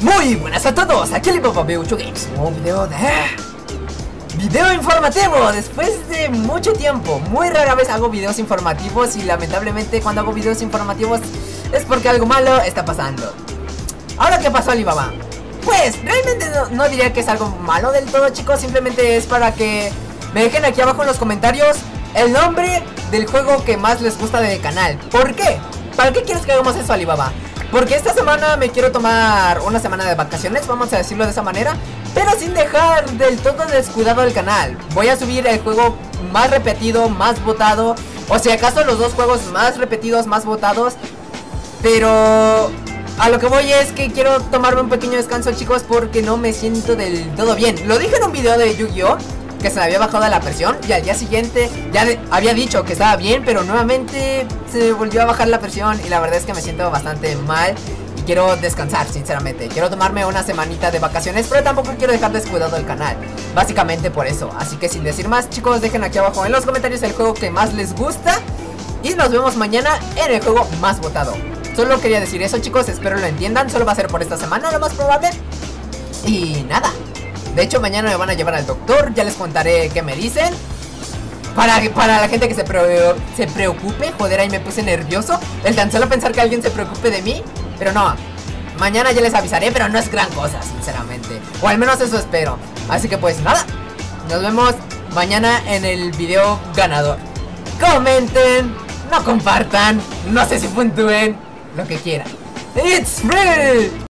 Muy buenas a todos, aquí Alibaba B8Games. Un video de... video informativo. Después de mucho tiempo, muy rara vez hago videos informativos. Y lamentablemente cuando hago videos informativos es porque algo malo está pasando. Ahora, ¿qué pasó, Alibaba? Pues realmente no diría que es algo malo del todo, chicos. Simplemente es para que me dejen aquí abajo en los comentarios el nombre del juego que más les gusta del canal. ¿Por qué? ¿Para qué quieres que hagamos eso, Alibaba? Porque esta semana me quiero tomar una semana de vacaciones, vamos a decirlo de esa manera, pero sin dejar del todo descuidado el canal. Voy a subir el juego más repetido, más votado, o si acaso los dos juegos más repetidos, más votados. Pero a lo que voy es que quiero tomarme un pequeño descanso, chicos, porque no me siento del todo bien. Lo dije en un video de Yu-Gi-Oh, que se me había bajado la presión, y al día siguiente ya había dicho que estaba bien, pero nuevamente se volvió a bajar la presión. Y la verdad es que me siento bastante mal y quiero descansar, sinceramente. Quiero tomarme una semanita de vacaciones, pero tampoco quiero dejar descuidado el canal, básicamente por eso. Así que sin decir más, chicos, dejen aquí abajo en los comentarios el juego que más les gusta, y nos vemos mañana en el juego más votado. Solo quería decir eso, chicos, espero lo entiendan. Solo va a ser por esta semana, lo más probable. Y nada. De hecho, mañana me van a llevar al doctor, ya les contaré qué me dicen. Para la gente que se preocupe, joder, ahí me puse nervioso. El tan solo pensar que alguien se preocupe de mí, pero no. Mañana ya les avisaré, pero no es gran cosa, sinceramente. O al menos eso espero. Así que pues nada, nos vemos mañana en el video ganador. Comenten, no compartan, no sé si puntúen, lo que quieran. ¡It's free!